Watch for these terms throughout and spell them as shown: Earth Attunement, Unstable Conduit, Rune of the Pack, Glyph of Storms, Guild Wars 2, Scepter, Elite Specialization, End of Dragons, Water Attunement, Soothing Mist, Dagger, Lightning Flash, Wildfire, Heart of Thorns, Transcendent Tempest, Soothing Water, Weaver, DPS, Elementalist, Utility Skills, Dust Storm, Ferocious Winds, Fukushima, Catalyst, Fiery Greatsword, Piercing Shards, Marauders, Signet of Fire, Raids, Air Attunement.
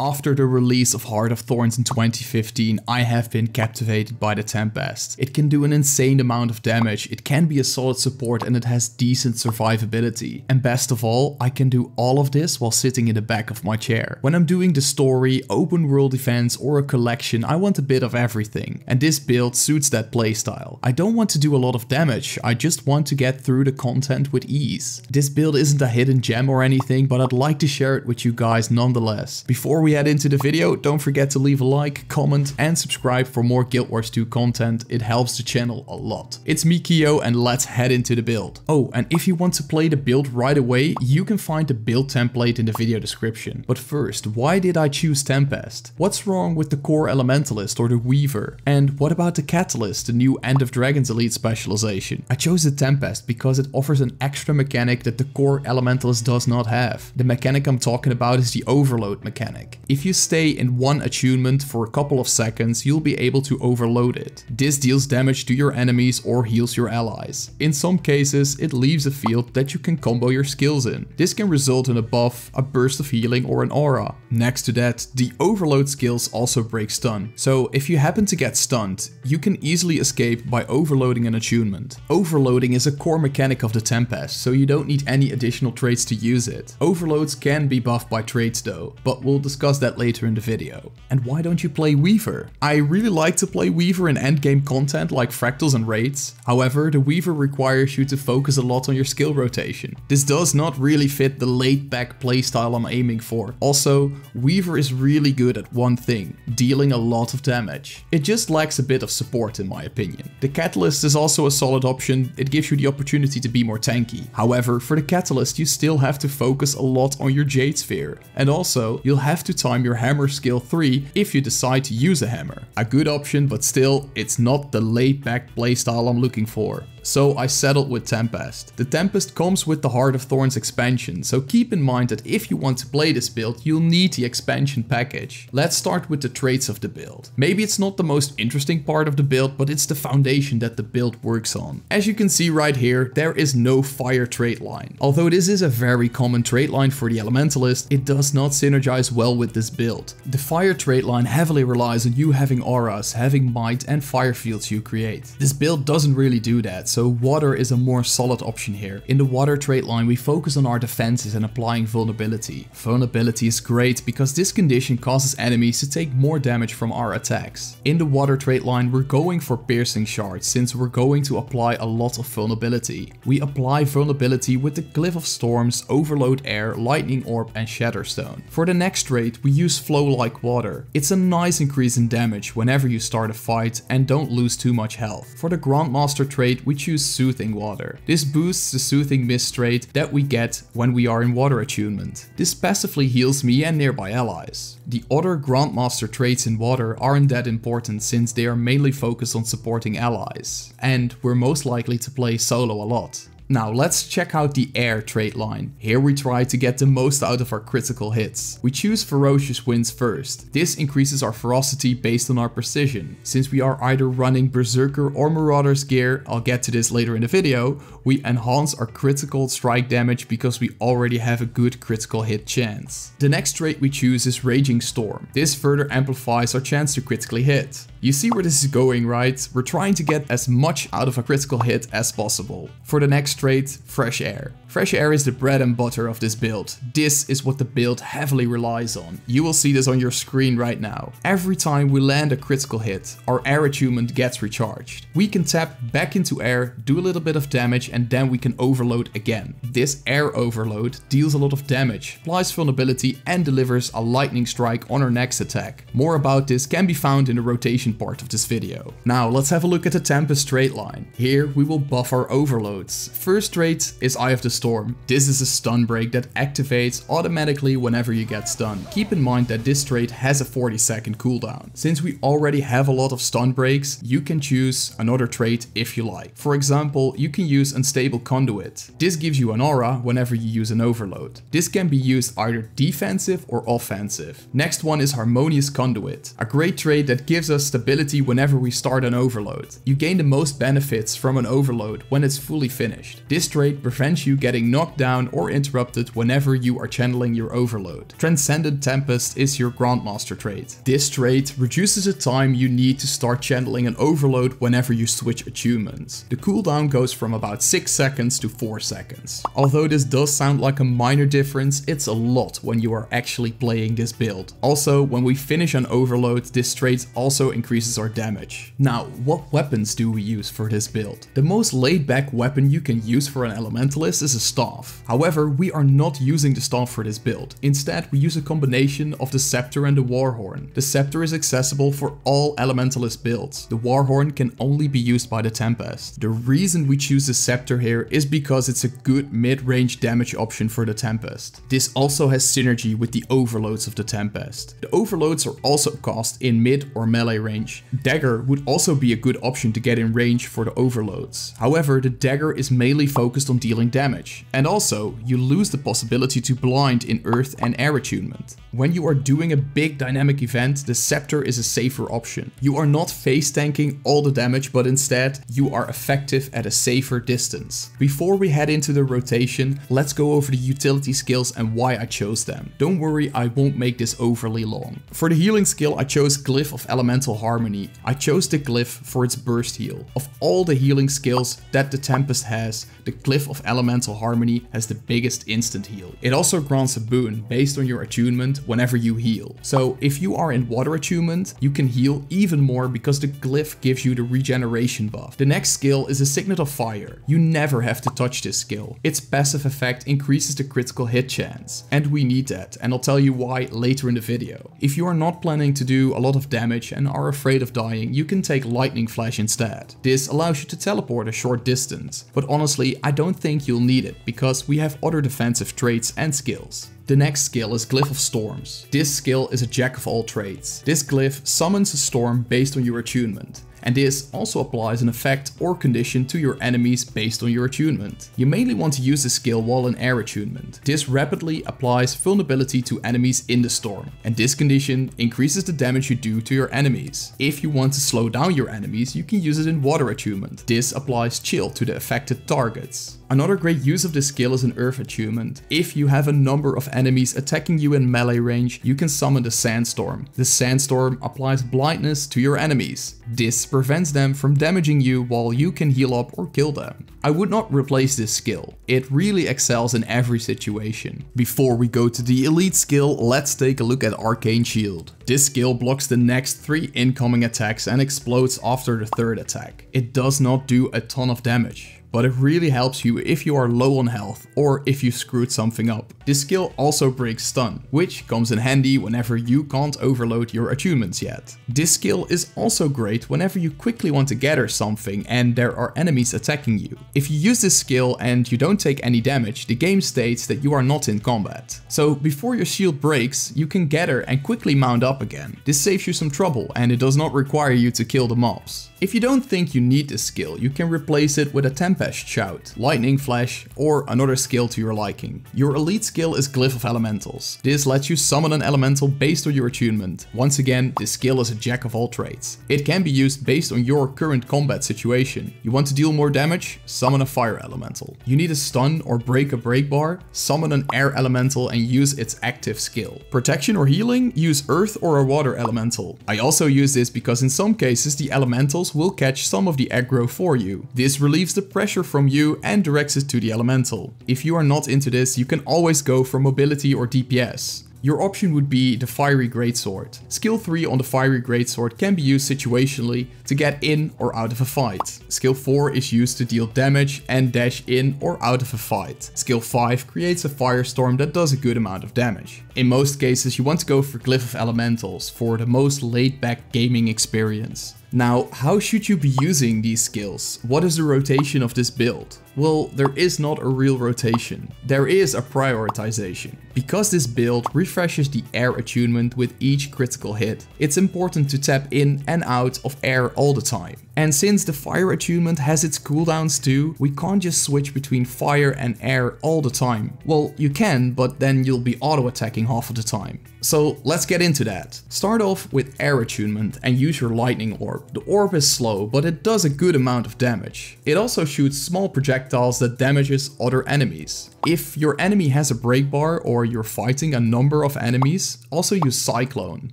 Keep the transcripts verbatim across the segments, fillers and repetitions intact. After the release of Heart of Thorns in twenty fifteen, I have been captivated by the Tempest. It can do an insane amount of damage, it can be a solid support, and it has decent survivability. And best of all, I can do all of this while sitting in the back of my chair. When I'm doing the story, open world events, or a collection, I want a bit of everything. And this build suits that playstyle. I don't want to do a lot of damage, I just want to get through the content with ease. This build isn't a hidden gem or anything, but I'd like to share it with you guys nonetheless. Before we We head into the video, don't forget to leave a like, comment and subscribe for more Guild Wars two content. It helps the channel a lot. It's me, Kyo, and let's head into the build. Oh, and if you want to play the build right away, you can find the build template in the video description. But first, why did I choose Tempest? What's wrong with the Core Elementalist or the Weaver? And what about the Catalyst, the new End of Dragons elite specialization? I chose the Tempest because it offers an extra mechanic that the Core Elementalist does not have. The mechanic I'm talking about is the Overload mechanic. If you stay in one attunement for a couple of seconds, you'll be able to overload it. This deals damage to your enemies or heals your allies. In some cases, it leaves a field that you can combo your skills in. This can result in a buff, a burst of healing or an aura. Next to that, the overload skills also break stun. So if you happen to get stunned, you can easily escape by overloading an attunement. Overloading is a core mechanic of the Tempest, so you don't need any additional traits to use it. Overloads can be buffed by traits though, but we'll discuss that later in the video. And why don't you play Weaver? I really like to play Weaver in endgame content like Fractals and Raids. However, the Weaver requires you to focus a lot on your skill rotation. This does not really fit the laid back playstyle I'm aiming for. Also, Weaver is really good at one thing, dealing a lot of damage. It just lacks a bit of support in my opinion. The Catalyst is also a solid option, it gives you the opportunity to be more tanky. However, for the Catalyst you still have to focus a lot on your Jade Sphere, and also you'll have to time your hammer skill three if you decide to use a hammer. A good option, but still, it's not the laid back playstyle I'm looking for. So I settled with Tempest. The Tempest comes with the Heart of Thorns expansion, so keep in mind that if you want to play this build, you'll need the expansion package. Let's start with the traits of the build. Maybe it's not the most interesting part of the build, but it's the foundation that the build works on. As you can see right here, there is no fire trait line. Although this is a very common trait line for the Elementalist, it does not synergize well with this build. The fire trait line heavily relies on you having auras, having might and fire fields you create. This build doesn't really do that, so water is a more solid option here. In the water trait line we focus on our defenses and applying vulnerability. Vulnerability is great because this condition causes enemies to take more damage from our attacks. In the water trait line we're going for piercing shards since we're going to apply a lot of vulnerability. We apply vulnerability with the Glyph of Storms, Overload Air, Lightning Orb and Shatterstone. For the next trait we use flow like water. It's a nice increase in damage whenever you start a fight and don't lose too much health. For the Grandmaster trait we choose Soothing Water. This boosts the Soothing Mist trait that we get when we are in Water Attunement. This passively heals me and nearby allies. The other Grandmaster traits in water aren't that important since they are mainly focused on supporting allies. And we're most likely to play solo a lot. Now let's check out the air trait line. Here we try to get the most out of our critical hits. We choose Ferocious Winds first. This increases our ferocity based on our precision. Since we are either running Berserker or Marauder's gear, I'll get to this later in the video, we enhance our critical strike damage because we already have a good critical hit chance. The next trait we choose is Raging Storm. This further amplifies our chance to critically hit. You see where this is going, right? We're trying to get as much out of a critical hit as possible. For the next trait, fresh air. Fresh air is the bread and butter of this build. This is what the build heavily relies on. You will see this on your screen right now. Every time we land a critical hit, our air attunement gets recharged. We can tap back into air, do a little bit of damage and then we can overload again. This air overload deals a lot of damage, applies vulnerability and delivers a lightning strike on our next attack. More about this can be found in the rotation part of this video. Now let's have a look at the Tempest trait line. Here we will buff our overloads. First trait is Eye of the Storm. This is a stun break that activates automatically whenever you get stunned. Keep in mind that this trait has a forty second cooldown. Since we already have a lot of stun breaks, you can choose another trait if you like. For example, you can use Unstable Conduit. This gives you an aura whenever you use an overload. This can be used either defensive or offensive. Next one is Harmonious Conduit, a great trait that gives us the stability whenever we start an overload. You gain the most benefits from an overload when it's fully finished. This trait prevents you getting knocked down or interrupted whenever you are channeling your Overload. Transcendent Tempest is your Grandmaster trait. This trait reduces the time you need to start channeling an Overload whenever you switch attunements. The cooldown goes from about six seconds to four seconds. Although this does sound like a minor difference, it's a lot when you are actually playing this build. Also, when we finish an Overload, this trait also increases our damage. Now, what weapons do we use for this build? The most laid-back weapon you can use for an Elementalist is a staff. However, we are not using the staff for this build. Instead, we use a combination of the Scepter and the Warhorn. The Scepter is accessible for all Elementalist builds. The Warhorn can only be used by the Tempest. The reason we choose the Scepter here is because it's a good mid-range damage option for the Tempest. This also has synergy with the Overloads of the Tempest. The Overloads are also cast in mid or melee range. Dagger would also be a good option to get in range for the Overloads. However, the Dagger is mainly focused on dealing damage. And also, you lose the possibility to blind in Earth and Air Attunement. When you are doing a big dynamic event, the Scepter is a safer option. You are not face tanking all the damage, but instead, you are effective at a safer distance. Before we head into the rotation, let's go over the utility skills and why I chose them. Don't worry, I won't make this overly long. For the healing skill, I chose Glyph of Elemental Harmony. I chose the Glyph for its burst heal. Of all the healing skills that the Tempest has, the Glyph of Elemental Harmony has the biggest instant heal. It also grants a boon based on your attunement whenever you heal. So if you are in Water Attunement, you can heal even more because the Glyph gives you the regeneration buff. The next skill is a Signet of Fire. You never have to touch this skill. Its passive effect increases the critical hit chance, and we need that, and I'll tell you why later in the video. If you are not planning to do a lot of damage and are afraid of dying, you can take Lightning Flash instead. This allows you to teleport a short distance, but honestly, I don't think you'll need it because we have other defensive traits and skills. The next skill is Glyph of Storms. This skill is a jack of all trades. This glyph summons a storm based on your attunement. And this also applies an effect or condition to your enemies based on your attunement. You mainly want to use this skill while in Air Attunement. This rapidly applies vulnerability to enemies in the storm. And this condition increases the damage you do to your enemies. If you want to slow down your enemies, you can use it in Water Attunement. This applies chill to the affected targets. Another great use of this skill is in Earth Attunement. If you have a number of enemies attacking you in melee range, you can summon the Sandstorm. The Sandstorm applies blindness to your enemies. This prevents them from damaging you while you can heal up or kill them. I would not replace this skill. It really excels in every situation. Before we go to the elite skill, let's take a look at Arcane Shield. This skill blocks the next three incoming attacks and explodes after the third attack. It does not do a ton of damage, but it really helps you if you are low on health or if you screwed something up. This skill also breaks stun, which comes in handy whenever you can't overload your attunements yet. This skill is also great whenever you quickly want to gather something and there are enemies attacking you. If you use this skill and you don't take any damage, the game states that you are not in combat. So before your shield breaks, you can gather and quickly mount up again. This saves you some trouble and it does not require you to kill the mobs. If you don't think you need this skill, you can replace it with a Tempest Shout, Lightning Flash, or another skill to your liking. Your elite skill is Glyph of Elementals. This lets you summon an elemental based on your attunement. Once again, this skill is a jack of all trades. It can be used based on your current combat situation. You want to deal more damage? Summon a fire elemental. You need a stun or break a break bar? Summon an air elemental and use its active skill. Protection or healing? Use earth or a water elemental. I also use this because in some cases the elementals will catch some of the aggro for you. This relieves the pressure from you and directs it to the elemental. If you are not into this, you can always go for mobility or D P S. Your option would be the Fiery Greatsword. Skill three on the Fiery Greatsword can be used situationally to get in or out of a fight. Skill four is used to deal damage and dash in or out of a fight. Skill five creates a firestorm that does a good amount of damage. In most cases, you want to go for Glyph of Elementals for the most laid-back gaming experience. Now, how should you be using these skills? What is the rotation of this build? Well, there is not a real rotation. There is a prioritization. Because this build refreshes the air attunement with each critical hit, it's important to tap in and out of air all the time. And since the fire attunement has its cooldowns too, we can't just switch between fire and air all the time. Well, you can, but then you'll be auto-attacking half of the time. So let's get into that. Start off with Air Attunement and use your Lightning Orb. The orb is slow, but it does a good amount of damage. It also shoots small projectiles that damages other enemies. If your enemy has a break bar or you're fighting a number of enemies, also use Cyclone.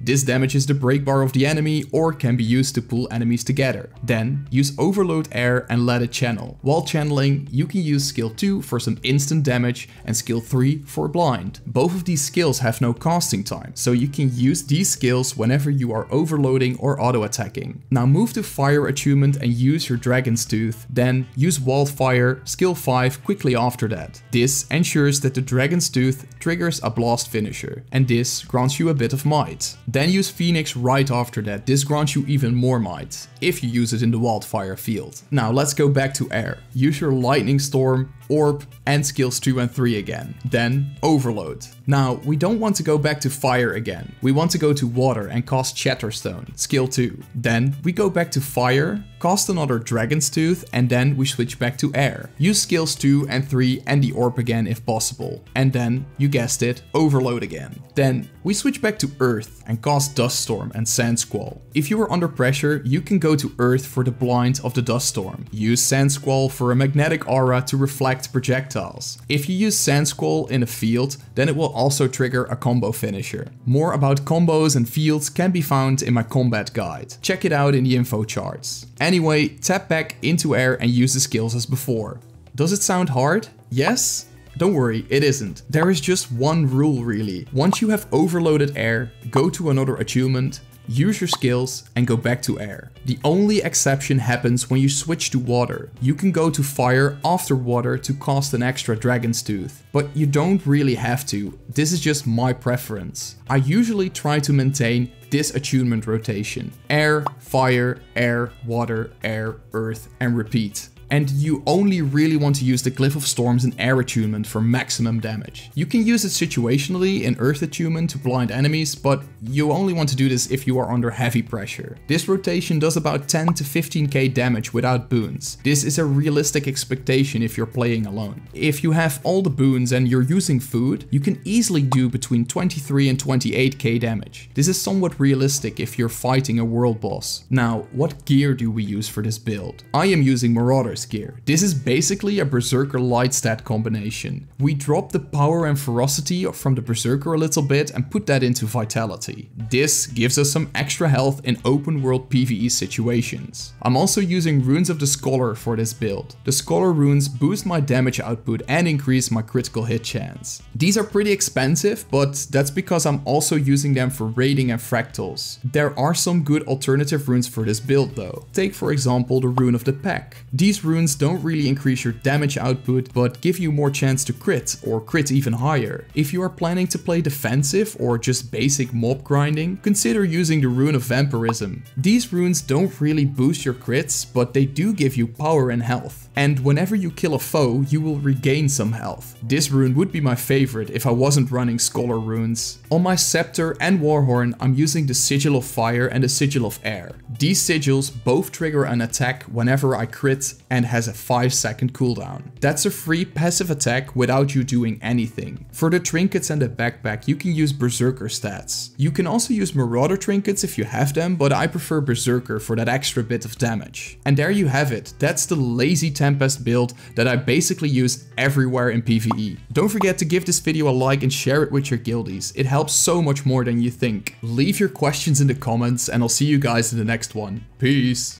This damages the break bar of the enemy or can be used to pull enemies together. Then use Overload Air and let it channel. While channeling, you can use skill two for some instant damage and skill three for blind. Both of these skills have no casting time, so you can use these skills whenever you are overloading or auto-attacking. Now move to Fire Attunement and use your Dragon's Tooth, then use Wildfire, skill five quickly after that. This ensures that the Dragon's Tooth triggers a blast finisher, and this grants you a bit of might. Then use Phoenix right after that, this grants you even more might, if you use it in the Wildfire field. Now let's go back to Air. Use your Lightning Storm, Orb and skills two and three again. Then Overload. Now we don't want to go back to Fire again. We want to go to Water and cast Shatterstone, skill two. Then we go back to Fire, cast another Dragon's Tooth and then we switch back to Air. Use skills two and three and the Orb again if possible. And then, you guessed it, Overload again. Then we switch back to Earth and cast Dust Storm and Sand Squall. If you are under pressure, you can go to Earth for the blind of the Dust Storm. Use Sand Squall for a magnetic aura to reflect projectiles. If you use Sand Squall in a field, then it will also trigger a combo finisher. More about combos and fields can be found in my combat guide. Check it out in the info charts. Anyway, tap back into Air and use the skills as before. Does it sound hard? Yes? Don't worry, it isn't. There is just one rule really. Once you have overloaded Air, go to another attunement, use your skills and go back to Air. The only exception happens when you switch to Water. You can go to Fire after Water to cast an extra Dragon's Tooth, but you don't really have to. This is just my preference. I usually try to maintain this attunement rotation. Air, Fire, Air, Water, Air, Earth and repeat. And you only really want to use the Glyph of Storms and Air Attunement for maximum damage. You can use it situationally in Earth Attunement to blind enemies, but you only want to do this if you are under heavy pressure. This rotation does about ten to fifteen k damage without boons. This is a realistic expectation if you're playing alone. If you have all the boons and you're using food, you can easily do between twenty-three and twenty-eight k damage. This is somewhat realistic if you're fighting a world boss. Now, what gear do we use for this build? I am using Marauders gear. This is basically a Berserker light stat combination. We drop the power and ferocity from the Berserker a little bit and put that into vitality. This gives us some extra health in open world PvE situations. I'm also using Runes of the Scholar for this build. The Scholar runes boost my damage output and increase my critical hit chance. These are pretty expensive, but that's because I'm also using them for raiding and fractals. There are some good alternative runes for this build though. Take for example the Rune of the Pack. These runes don't really increase your damage output, but give you more chance to crit or crit even higher. If you are planning to play defensive or just basic mob grinding, consider using the Rune of Vampirism. These runes don't really boost your crits, but they do give you power and health. And whenever you kill a foe, you will regain some health. This rune would be my favorite if I wasn't running Scholar runes. On my Scepter and Warhorn, I'm using the Sigil of Fire and the Sigil of Air. These sigils both trigger an attack whenever I crit and has a five second cooldown. That's a free passive attack without you doing anything. For the trinkets and the backpack, you can use Berserker stats. You can also use Marauder trinkets if you have them, but I prefer Berserker for that extra bit of damage. And there you have it. That's the lazy Tempest build that I basically use everywhere in PvE. Don't forget to give this video a like and share it with your guildies. It helps so much more than you think. Leave your questions in the comments and I'll see you guys in the next one. Peace.